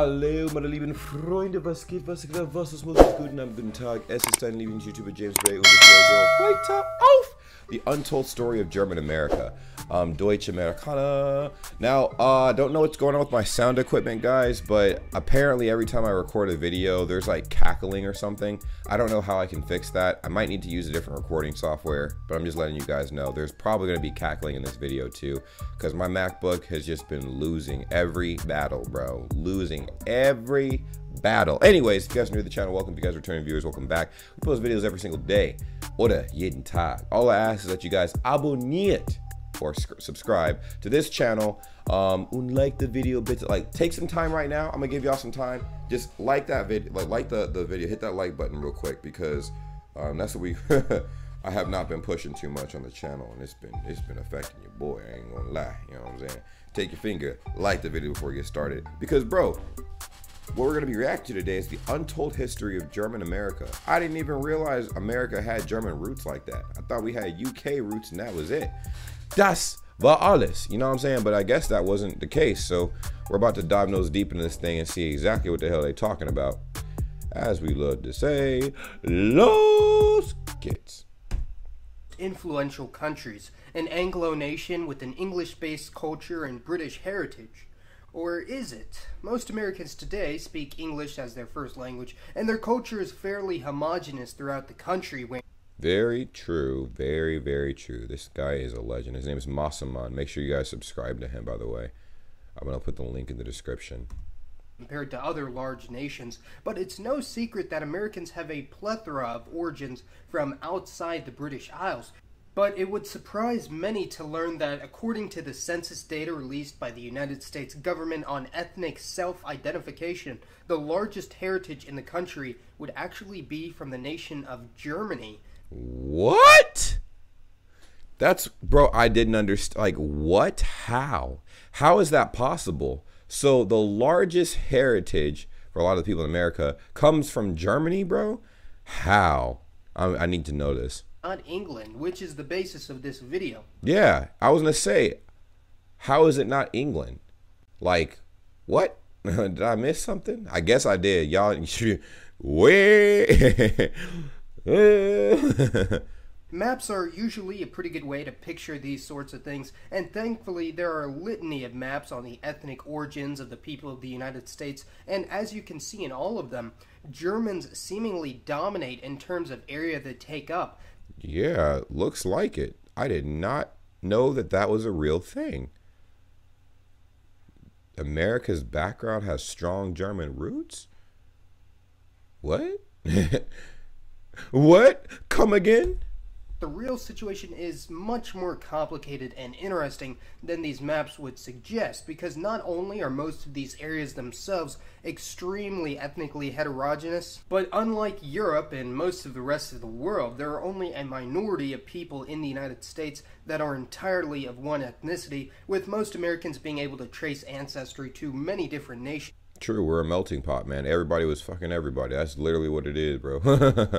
Hallo meine lieben Freunde, was geht, was geht, was muss, guten Abend, guten Tag, es ist dein lieblings YouTuber James Braygang und ich höre weiter auf The Untold Story of German America, Deutsche Americana. Now, I don't know what's going on with my sound equipment, guys, but apparently every time I record a video, there's like cackling or something. I don't know how I can fix that. I might need to use a different recording software, but I'm just letting you guys know there's probably going to be cackling in this video too, because my MacBook has just been losing every battle, bro. Losing every battle. Anyways, if you guys are new to the channel, welcome. If you guys are returning viewers, welcome back. We post videos every single day. Oder jeden Tag. All I ask is that you guys abonniert or subscribe to this channel and like the video. Like, take some time right now. I'm gonna give y'all some time. Just like that video, like the video. Hit that like button real quick because that's what we. I have not been pushing too much on the channel, and it's been affecting your boy. I ain't gonna lie. You know what I'm saying? Take your finger, like the video before you get started, because bro. What we're going to be reacting to today is the untold history of German America. I didn't even realize America had German roots like that. I thought we had UK roots and that was it. Das war alles. You know what I'm saying? But I guess that wasn't the case. So we're about to dive nose deep into this thing and see exactly what the hell they're talking about. As we love to say, los geht's. Influential countries, an Anglo nation with an English-based culture and British heritage. Or is it? Most Americans today speak English as their first language, and their culture is fairly homogenous throughout the country. Very true. Very, very true. This guy is a legend. His name is Massaman. Make sure you guys subscribe to him, by the way. I'm going to put the link in the description. Compared to other large nations, but it's no secret that Americans have a plethora of origins from outside the British Isles. But it would surprise many to learn that according to the census data released by the United States government on ethnic self-identification, the largest heritage in the country would actually be from the nation of Germany. What? That's, bro, I didn't understand. Like, what? How? How is that possible? So the largest heritage for a lot of the people in America comes from Germany, bro? How? I need to know this. Not England, which is the basis of this video. Yeah, I was gonna say, how is it not England? Like, what? Did I miss something? I guess I did. Y'all, way. Maps are usually a pretty good way to picture these sorts of things, and thankfully there are a litany of maps on the ethnic origins of the people of the United States, and as you can see in all of them, Germans seemingly dominate in terms of area they take up. Yeah, looks like it. I did not know that that was a real thing. America's background has strong German roots? What? What? Come again? The real situation is much more complicated and interesting than these maps would suggest, because not only are most of these areas themselves extremely ethnically heterogeneous, but unlike Europe and most of the rest of the world, there are only a minority of people in the United States that are entirely of one ethnicity, with most Americans being able to trace ancestry to many different nations. True, we're a melting pot, man. Everybody was fucking everybody. That's literally what it is, bro.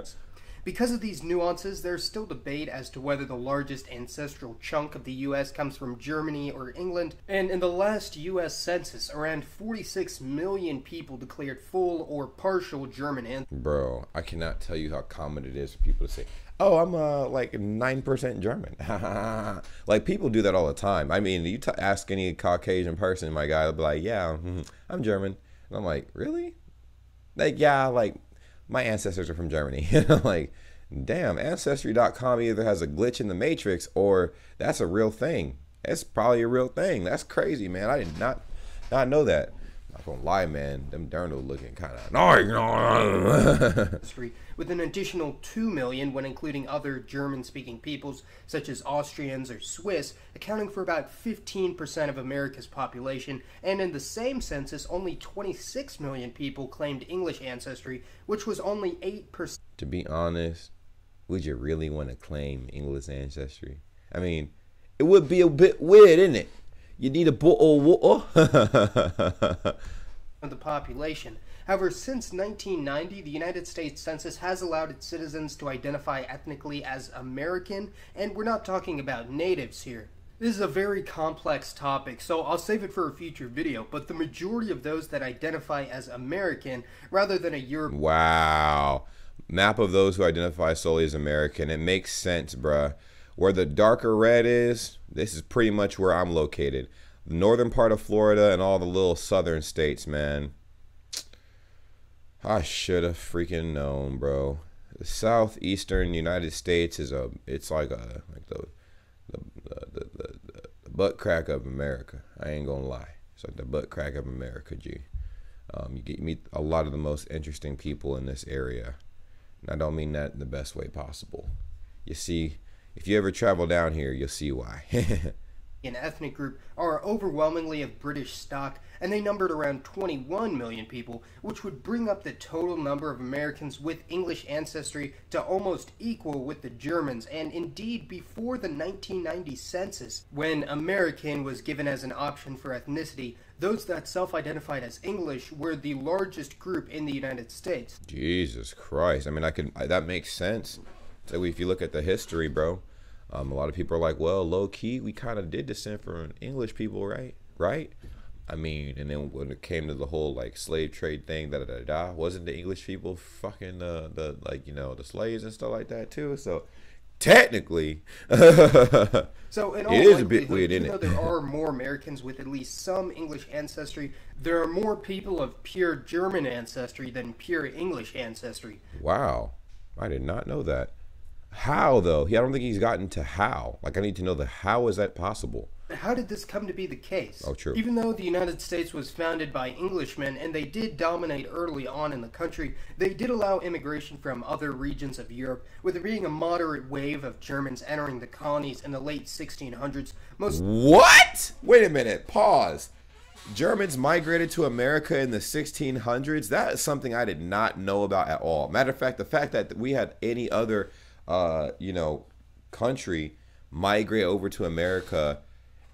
Because of these nuances, there's still debate as to whether the largest ancestral chunk of the U.S. comes from Germany or England, and in the last U.S. census, around 46 million people declared full or partial German ancestry. Bro, I cannot tell you how common it is for people to say, oh, I'm like 9% German. Like, people do that all the time. I mean, you ask any Caucasian person, my guy, they'll be like, yeah, I'm German. And I'm like, really? Like, yeah, like... my ancestors are from Germany. Like, damn, Ancestry.com either has a glitch in the matrix or that's a real thing. That's probably a real thing. That's crazy, man. I did not know that. I'm not gonna lie, man. Them Derno looking kind of nice. With an additional 2 million when including other German-speaking peoples, such as Austrians or Swiss, accounting for about 15% of America's population, and in the same census, only 26 million people claimed English ancestry, which was only 8%. To be honest, would you really want to claim English ancestry? I mean, it would be a bit weird, isn't it? You need a bottle of water. Of the population. However, since 1990, the United States Census has allowed its citizens to identify ethnically as American, and we're not talking about natives here. This is a very complex topic, so I'll save it for a future video, but the majority of those that identify as American rather than a European. Wow. Map of those who identify solely as American. It makes sense, bruh. Where the darker red is, this is pretty much where I'm located. The northern part of Florida and all the little southern states, man. I should have freaking known, bro. The southeastern United States is a, it's like the butt crack of America. I ain't gonna lie. It's like the butt crack of America, G. You meet a lot of the most interesting people in this area. And I don't mean that in the best way possible. You see, if you ever travel down here, you'll see why. An ethnic group are overwhelmingly of British stock, and they numbered around 21 million people, which would bring up the total number of Americans with English ancestry to almost equal with the Germans, and indeed before the 1990 census, when American was given as an option for ethnicity, those that self-identified as English were the largest group in the United States. Jesus Christ. I mean, that makes sense. So if you look at the history, bro, a lot of people are like, well, low-key, we kind of did descend from English people, right? Right? I mean, and then when it came to the whole, like, slave trade thing, da-da-da-da, wasn't the English people fucking, like, you know, the slaves and stuff like that, too? So, technically, so in all it is a bit weird, isn't it? There are more Americans with at least some English ancestry. There are more people of pure German ancestry than pure English ancestry. Wow. I did not know that. How, though? I don't think he's gotten to how. Like, I need to know the how is that possible? How did this come to be the case? Oh, true. Even though the United States was founded by Englishmen, and they did dominate early on in the country, they did allow immigration from other regions of Europe, with there being a moderate wave of Germans entering the colonies in the late 1600s. Most— What? Wait a minute. Pause. Germans migrated to America in the 1600s? That is something I did not know about at all. Matter of fact, the fact that we had any other you know, country migrate over to America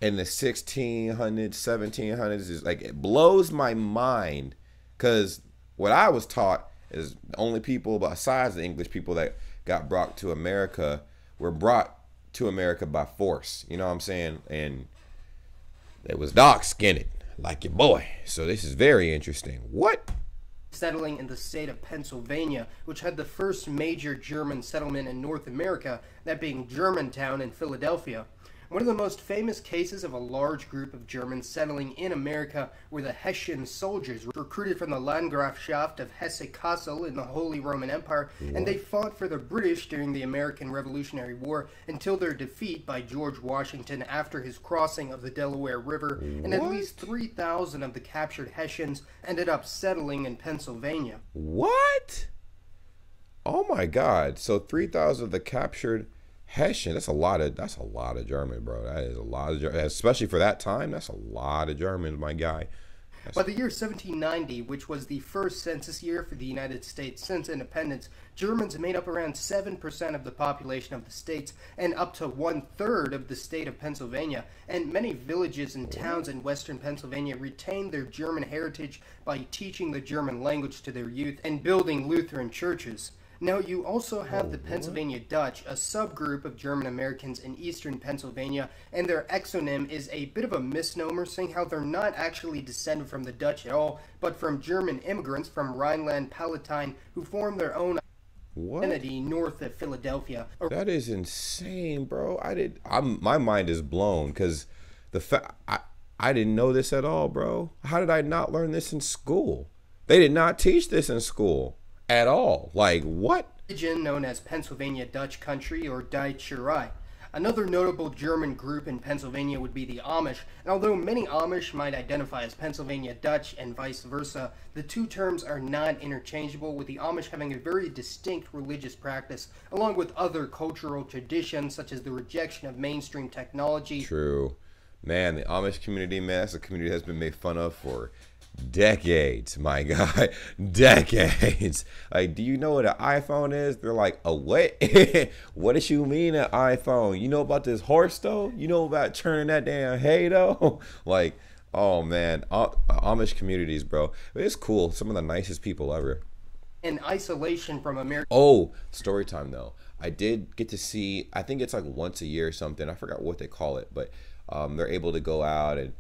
in the 1600s, 1700s is like, it blows my mind, because what I was taught is the only people besides the English people that got brought to America were brought to America by force, you know what I'm saying? And they was dark-skinned like your boy. So this is very interesting. What? Settling in the state of Pennsylvania, which had the first major German settlement in North America, that being Germantown in Philadelphia. One of the most famous cases of a large group of Germans settling in America were the Hessian soldiers, recruited from the Landgrafschaft of Hesse Kassel in the Holy Roman Empire, and they fought for the British during the American Revolutionary War until their defeat by George Washington after his crossing of the Delaware River, and at least 3,000 of the captured Hessians ended up settling in Pennsylvania. What? Oh my God. So 3,000 of the captured Hessian, that's a lot of German, bro. That is a lot of German, especially for that time. That's a lot of Germans, my guy. By the year 1790, which was the first census year for the United States since independence, Germans made up around 7% of the population of the states and up to 1/3 of the state of Pennsylvania, and many villages and towns in western Pennsylvania retained their German heritage by teaching the German language to their youth and building Lutheran churches. Now, you also have the Pennsylvania Dutch, a subgroup of German Americans in eastern Pennsylvania, and their exonym is a bit of a misnomer, saying how they're not actually descended from the Dutch at all, but from German immigrants from Rhineland Palatine who formed their own identity north of Philadelphia. That is insane, bro. My mind is blown, because I didn't know this at all, bro. How did I not learn this in school? They did not teach this in school. At all. Like, what? Region known as Pennsylvania Dutch Country, or Deitscherei. Another notable German group in Pennsylvania would be the Amish, and although many Amish might identify as Pennsylvania Dutch and vice versa, the two terms are not interchangeable, with the Amish having a very distinct religious practice, along with other cultural traditions such as the rejection of mainstream technology. True. Man, the Amish community, man, that's a community that's been made fun of for decades, my guy. Decades. Like, do you know what an iPhone is? They're like, a what? What does you mean an iPhone? You know about this horse, though? You know about turning that damn hay, though? Like, oh, man. Amish communities, bro. It's cool. Some of the nicest people ever. in isolation from America. Oh, story time though. I did get to see, I think it's like once a year or something. I forgot what they call it, but they're able to go out and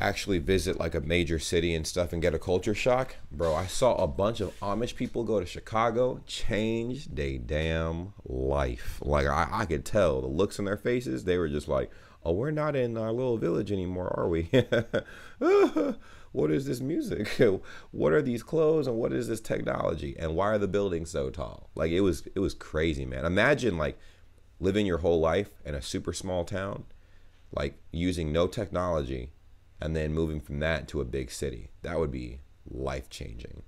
actually visit like a major city and stuff and get a culture shock. Bro, I saw a bunch of Amish people go to Chicago, change their damn life. Like I could tell the looks in their faces. They were just like, oh, we're not in our little village anymore, are we? What is this music? What are these clothes? And what is this technology? And why are the buildings so tall? Like it was crazy, man. Imagine like living your whole life in a super small town, like using no technology, and then moving from that to a big city. That would be life-changing.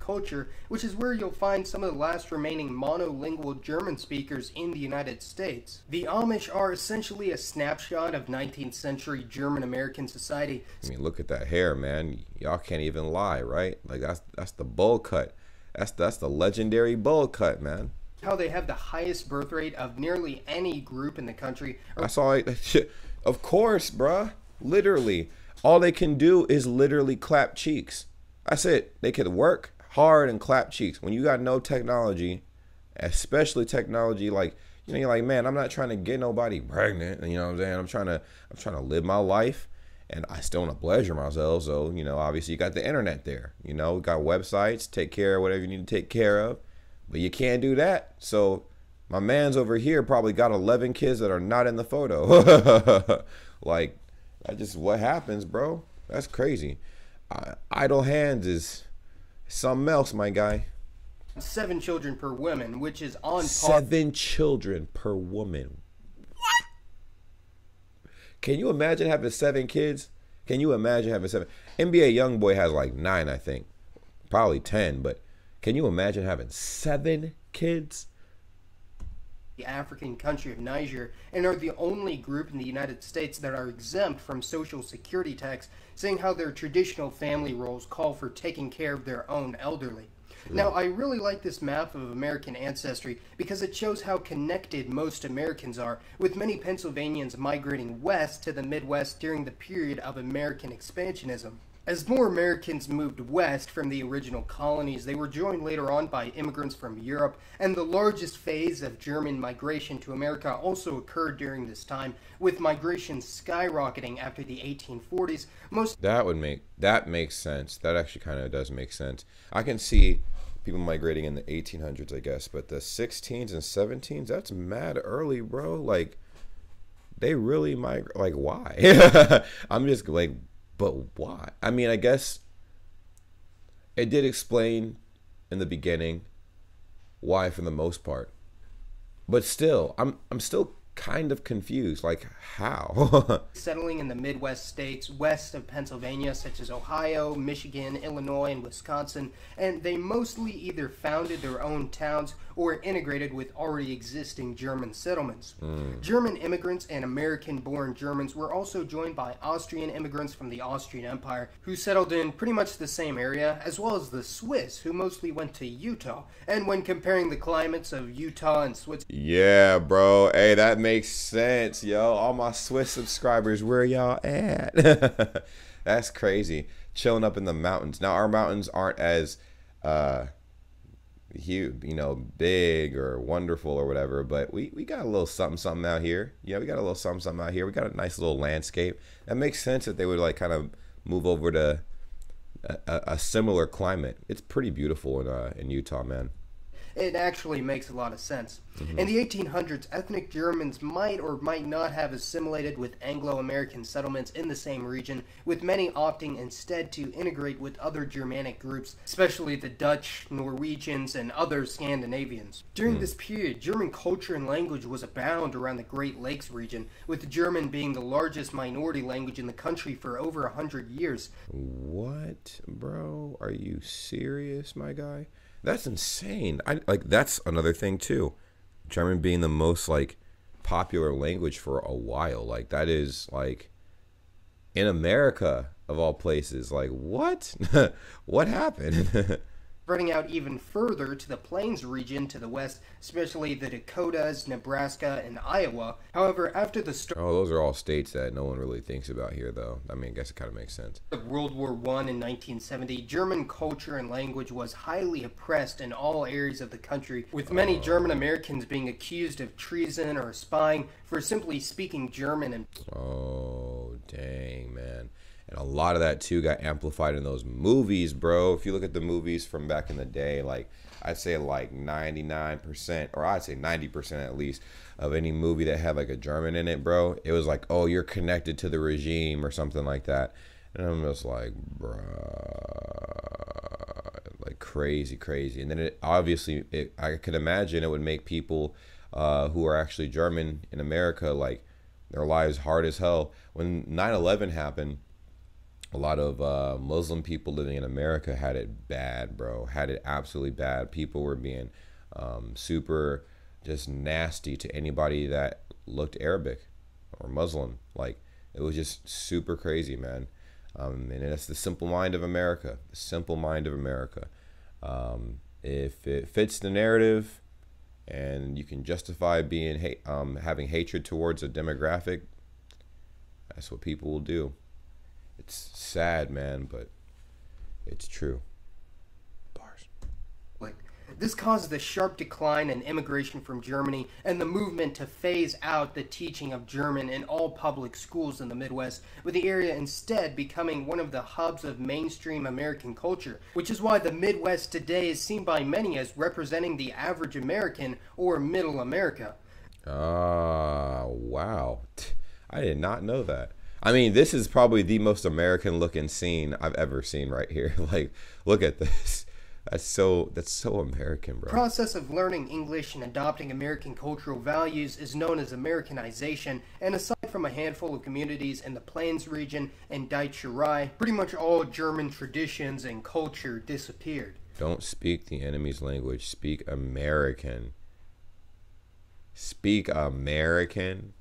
Culture, which is where you'll find some of the last remaining monolingual German speakers in the United States. The Amish are essentially a snapshot of 19th century German-American society. I mean, look at that hair, man. Y'all can't even lie, right? Like that's the bowl cut. That's the legendary bowl cut, man. How they have the highest birth rate of nearly any group in the country. I saw it. Of course, bruh. Literally all they can do is literally clap cheeks. I said they could work hard and clap cheeks. When you got no technology, especially technology like, you know, you're like, man, I'm not trying to get nobody pregnant, you know what I'm saying? I'm trying to live my life, and I still want to pleasure myself. So, you know, obviously you got the internet there, you know, we got websites, take care of whatever you need to take care of, but you can't do that. So my man's over here probably got 11 kids that are not in the photo. Like, that's just what happens, bro. That's crazy. Idle hands is something else, my guy. 7 children per woman, which is on par. 7 children per woman. What? Can you imagine having 7 kids? Can you imagine having 7? NBA YoungBoy has like 9, I think. Probably 10, but can you imagine having 7 kids? The African country of Niger, and are the only group in the United States that are exempt from Social Security tax, seeing how their traditional family roles call for taking care of their own elderly. Ooh. Now, I really like this map of American ancestry because it shows how connected most Americans are, with many Pennsylvanians migrating west to the Midwest during the period of American expansionism. As more Americans moved west from the original colonies, they were joined later on by immigrants from Europe, and the largest phase of German migration to America also occurred during this time, with migration skyrocketing after the 1840s. That makes sense. That actually kind of does make sense. I can see people migrating in the 1800s, I guess, but the 16s and 17s, that's mad early, bro. Like, they really migrate. Like, why? I'm just like... But why? I mean, I guess it did explain in the beginning why for the most part. But still, I'm still kind of confused. Like, how? Settling in the Midwest states west of Pennsylvania, such as Ohio, Michigan, Illinois, and Wisconsin, and they mostly either founded their own towns or integrated with already existing German settlements. German immigrants and American-born Germans were also joined by Austrian immigrants from the Austrian Empire, who settled in pretty much the same area, as well as the Swiss, who mostly went to Utah. And when comparing the climates of Utah and Switzerland... Yeah, bro. Hey, that makes sense, yo. All my Swiss subscribers, where y'all at? That's crazy. Chilling up in the mountains. Now, our mountains aren't as huge, you know, big or wonderful or whatever, but we got a little something something out here. Yeah, we got a little something something out here. We got a nice little landscape. That makes sense that they would like kind of move over to a similar climate. It's pretty beautiful in Utah, man. It actually makes a lot of sense. In the 1800s, ethnic Germans might or might not have assimilated with Anglo-American settlements in the same region, with many opting instead to integrate with other Germanic groups, especially the Dutch, Norwegians, and other Scandinavians. During this period, German culture and language was abound around the Great Lakes region, with German being the largest minority language in the country for over 100 years. What, bro? Are you serious, my guy? That's insane. That's another thing too. German being the most like popular language for a while. Like that is like in America of all places. Like what? What happened? spreading out even further to the plains region to the west, especially the Dakotas, Nebraska, and Iowa. However, after the start... Oh, those are all states that no one really thinks about here, though. I mean, I guess it kind of makes sense. World War I in 1970, German culture and language was highly oppressed in all areas of the country, with many German Americans being accused of treason or spying for simply speaking German. And oh, dang, man. And a lot of that, too, got amplified in those movies, bro. If you look at the movies from back in the day, like, I'd say, like, 99%, or I'd say 90% at least, of any movie that had, like, a German in it, bro, it was like, oh, you're connected to the regime or something like that. And I'm just like, bruh, like, crazy, crazy. And then it, obviously, I could imagine it would make people who are actually German in America, like, their lives hard as hell. When 9/11 happened, a lot of Muslim people living in America had it bad, bro. Had it absolutely bad. People were being super just nasty to anybody that looked Arabic or Muslim. Like, it was just super crazy, man. And that's the simple mind of America. The simple mind of America. If it fits the narrative and you can justify being having hatred towards a demographic, that's what people will do. It's sad, man, but it's true. Bars. Like, this caused the sharp decline in immigration from Germany and the movement to phase out the teaching of German in all public schools in the Midwest, with the area instead becoming one of the hubs of mainstream American culture, which is why the Midwest today is seen by many as representing the average American or middle America. Ah, wow. I did not know that. I mean, this is probably the most American-looking scene I've ever seen right here. Like, look at this. That's so American, bro. The process of learning English and adopting American cultural values is known as Americanization, and aside from a handful of communities in the Plains region and Deitscherei, pretty much all German traditions and culture disappeared. Don't speak the enemy's language. Speak American. Speak American.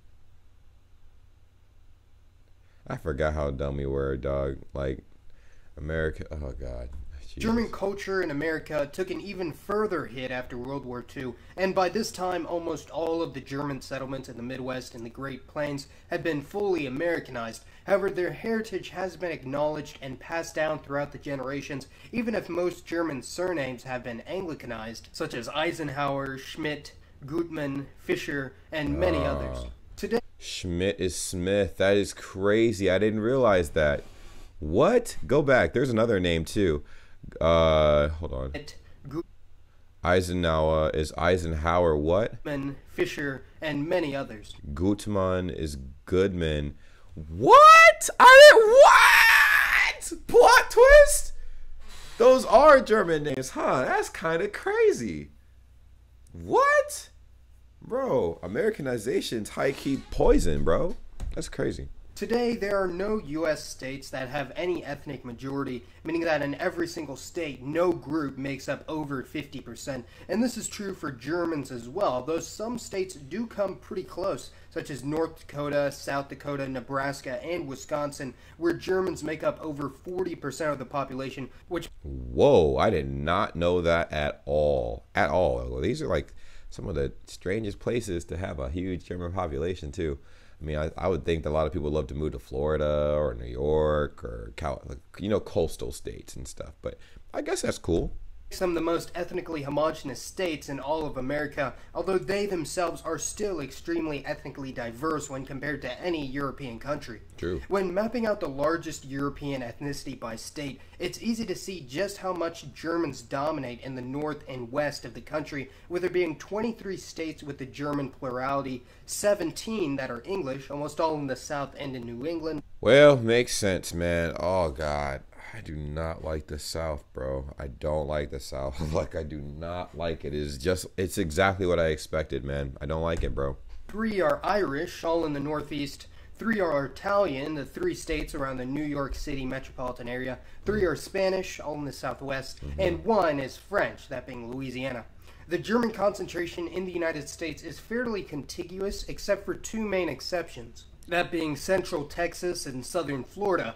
I forgot how dumb we were, dog. Like, America, oh God. Jeez. German culture in America took an even further hit after World War II, and by this time, almost all of the German settlements in the Midwest and the Great Plains had been fully Americanized. However, their heritage has been acknowledged and passed down throughout the generations, even if most German surnames have been Anglicanized, such as Eisenhower, Schmidt, Gutmann, Fischer, and many others. Today, Schmidt is Smith. That is crazy. I didn't realize that. What? Go back. There's another name too. Hold on. Eisenhower is Eisenhower. What? Fischer and many others. Gutmann is Goodman. What? I didn't. What? Plot twist. Those are German names, huh? That's kind of crazy. What? Bro, Americanization's high-key poison, bro. That's crazy. Today, there are no U.S. states that have any ethnic majority, meaning that in every single state, no group makes up over 50%. And this is true for Germans as well, though some states do come pretty close, such as North Dakota, South Dakota, Nebraska, and Wisconsin, where Germans make up over 40% of the population, which... Whoa, I did not know that at all. At all. These are like... some of the strangest places to have a huge German population too. I mean, I would think that a lot of people love to move to Florida or New York or you know, coastal states and stuff, but I guess that's cool. Some of the most ethnically homogenous states in all of America, although they themselves are still extremely ethnically diverse when compared to any European country. True. When mapping out the largest European ethnicity by state, it's easy to see just how much Germans dominate in the north and west of the country, with there being 23 states with the German plurality, 17 that are English, almost all in the south and in New England. Well, makes sense, man. Oh, God. I do not like the South, bro. I don't like the South. Like, I do not like it. It's exactly what I expected, man. I don't like it, bro. 3 are Irish, all in the Northeast. 3 are Italian, the 3 states around the New York City metropolitan area. 3 are Spanish, all in the Southwest. And 1 is French, that being Louisiana. The German concentration in the United States is fairly contiguous, except for 2 main exceptions. That being Central Texas and Southern Florida.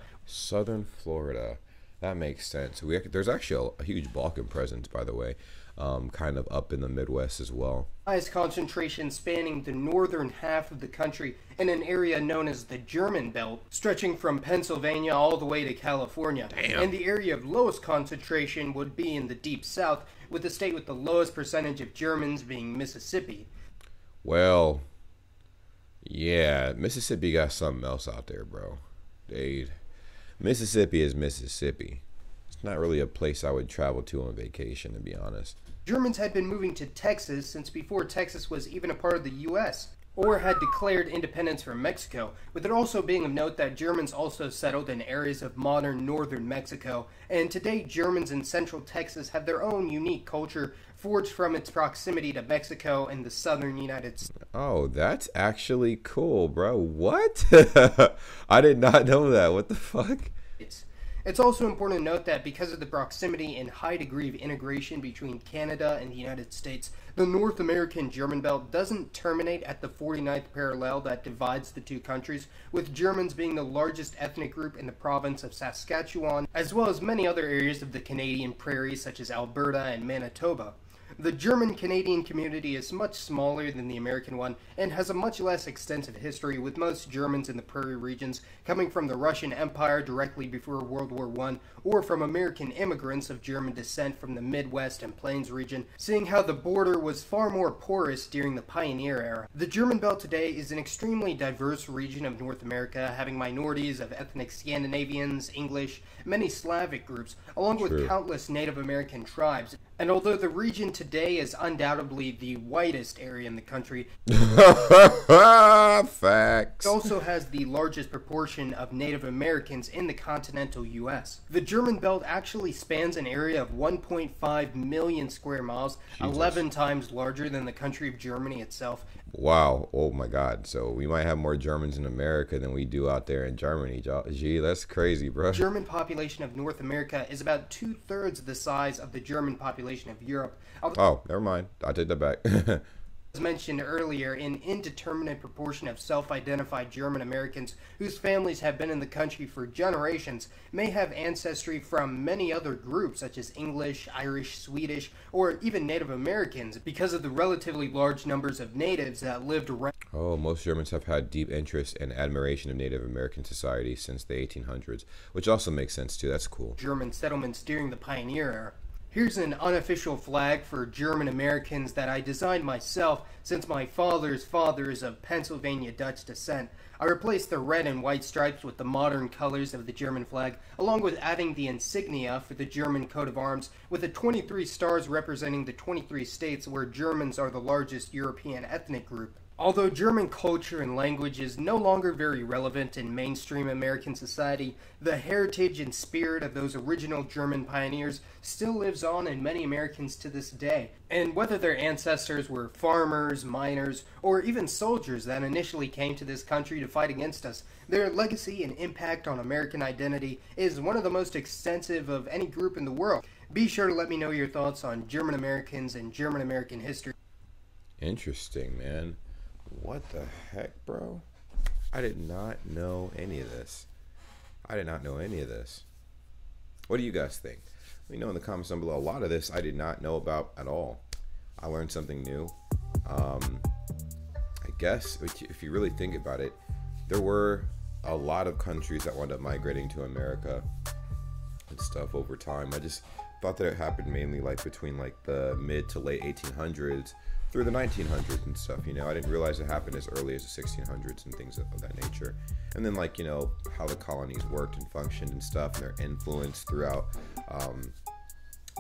That makes sense. There's actually a huge Balkan presence, by the way, kind of up in the Midwest as well. Highest concentration spanning the northern half of the country in an area known as the German Belt, stretching from Pennsylvania all the way to California. Damn. And the area of lowest concentration would be in the Deep South, with the state with the lowest percentage of Germans being Mississippi. Well, yeah, Mississippi got something else out there, bro. Dude. Mississippi is Mississippi. It's not really a place I would travel to on vacation, to be honest. Germans had been moving to Texas since before Texas was even a part of the U.S., or had declared independence from Mexico, with it also being of note that Germans also settled in areas of modern northern Mexico, and today Germans in central Texas have their own unique culture forged from its proximity to Mexico and the southern United States. Oh, that's actually cool, bro. What? I did not know that. What the fuck? It's also important to note that because of the proximity and high degree of integration between Canada and the United States, the North American German Belt doesn't terminate at the 49th parallel that divides the two countries, with Germans being the largest ethnic group in the province of Saskatchewan, as well as many other areas of the Canadian prairies such as Alberta and Manitoba. The German-Canadian community is much smaller than the American one and has a much less extensive history, with most Germans in the prairie regions coming from the Russian Empire directly before World War I, or from American immigrants of German descent from the Midwest and Plains region, seeing how the border was far more porous during the pioneer era. The German Belt today is an extremely diverse region of North America, having minorities of ethnic Scandinavians, English, many Slavic groups, along with countless Native American tribes. And although the region today is undoubtedly the whitest area in the country, facts, it also has the largest proportion of Native Americans in the continental U.S. The German Belt actually spans an area of 1.5 million square miles, Jesus. 11 times larger than the country of Germany itself. Wow. Oh, my God. So we might have more Germans in America than we do out there in Germany. Gee, that's crazy, bro. The German population of North America is about 2/3 the size of the German population of Europe. Oh, never mind. I take that back. As mentioned earlier, an indeterminate proportion of self-identified German Americans whose families have been in the country for generations may have ancestry from many other groups such as English, Irish, Swedish, or even Native Americans because of the relatively large numbers of natives that lived around. Oh, most Germans have had deep interest and admiration of Native American society since the 1800s, which also makes sense too. That's cool. German settlements during the pioneer era. Here's an unofficial flag for German Americans that I designed myself, since my father's father is of Pennsylvania Dutch descent. I replaced the red and white stripes with the modern colors of the German flag, along with adding the insignia for the German coat of arms, with the 23 stars representing the 23 states where Germans are the largest European ethnic group. Although German culture and language is no longer very relevant in mainstream American society, the heritage and spirit of those original German pioneers still lives on in many Americans to this day. And whether their ancestors were farmers, miners, or even soldiers that initially came to this country to fight against us, their legacy and impact on American identity is one of the most extensive of any group in the world. Be sure to let me know your thoughts on German Americans and German American history. Interesting, man. What the heck, bro? I did not know any of this. I did not know any of this. What do you guys think? Let me know in the comments down below. A lot of this I did not know about at all. I learned something new. I guess if you really think about it, there were a lot of countries that wound up migrating to America and stuff over time. I just thought that it happened mainly like between like the mid to late 1800s through the 1900s and stuff, you know. I didn't realize it happened as early as the 1600s and things of that nature. And then, like, you know, how the colonies worked and functioned and stuff, and their influence throughout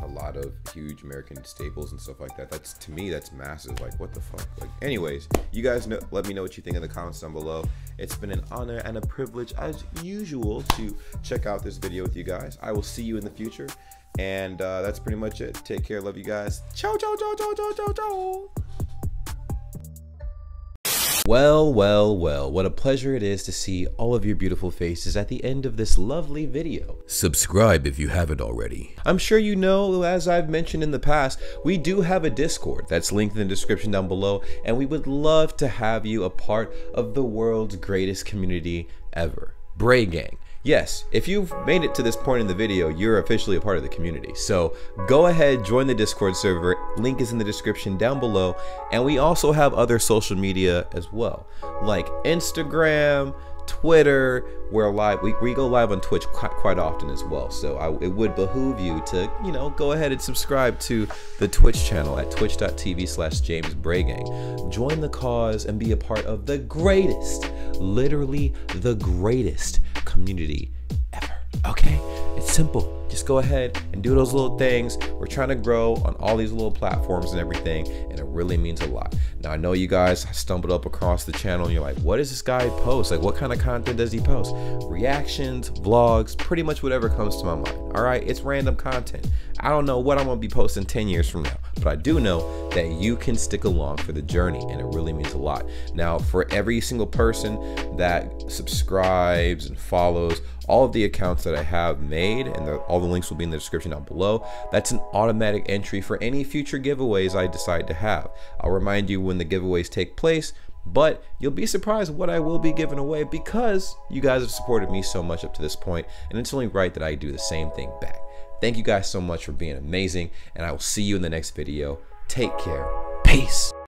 a lot of huge American staples and stuff like that. That's, to me, that's massive. Like, what the fuck? Like, anyways, you guys know, let me know what you think in the comments down below. It's been an honor and a privilege, as usual, to check out this video with you guys. I will see you in the future. And that's pretty much it. Take care. Love you guys. Ciao, ciao, ciao, ciao, ciao, ciao, ciao. Well, well, well, what a pleasure it is to see all of your beautiful faces at the end of this lovely video. Subscribe if you haven't already. I'm sure you know, as I've mentioned in the past, we do have a Discord that's linked in the description down below, and we would love to have you a part of the world's greatest community ever, Braygang. Yes, if you've made it to this point in the video, you're officially a part of the community. So go ahead, join the Discord server, link is in the description down below, and we also have other social media as well, like Instagram, Twitter. We're live, we go live on Twitch quite often as well, so it would behoove you to, you know, go ahead and subscribe to the Twitch channel at twitch.tv/JamesBraygang. Join the cause and be a part of the greatest, literally the greatest community ever. Okay, it's simple. Just go ahead and do those little things. We're trying to grow on all these little platforms and everything, and it really means a lot. Now, I know you guys stumbled up across the channel and you're like, what does this guy post? Like, what kind of content does he post? Reactions, vlogs, pretty much whatever comes to my mind. All right, it's random content. I don't know what I'm gonna be posting 10 years from now, but I do know that you can stick along for the journey, and it really means a lot. Now, for every single person that subscribes and follows, all of the accounts that I have made, and all the links will be in the description down below, that's an automatic entry for any future giveaways I decide to have. I'll remind you when the giveaways take place, but you'll be surprised what I will be giving away, because you guys have supported me so much up to this point, and it's only right that I do the same thing back. Thank you guys so much for being amazing, and I will see you in the next video. Take care. Peace.